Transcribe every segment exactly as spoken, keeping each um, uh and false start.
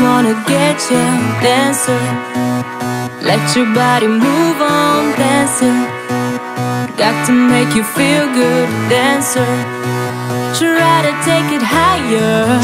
just wanna get you, dancer. Let your body move on, dancer. Got to make you feel good, dancer. Try to take it higher.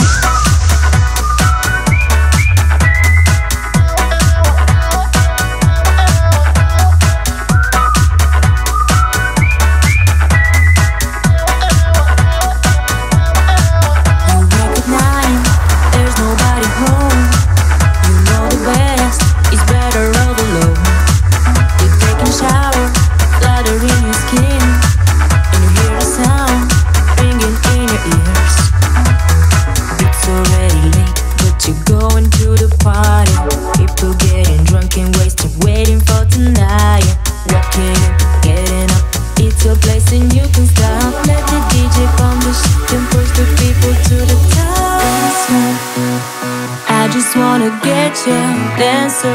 Dancer,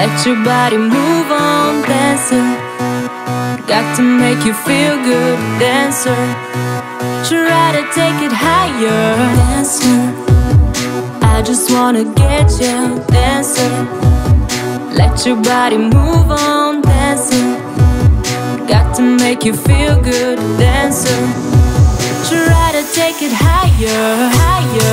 let your body move on, dancer. Got to make you feel good, dancer. Try to take it higher, dancer. I just wanna get you, dancer. Let your body move on, dancer. Got to make you feel good, dancer. Try to take it higher, higher.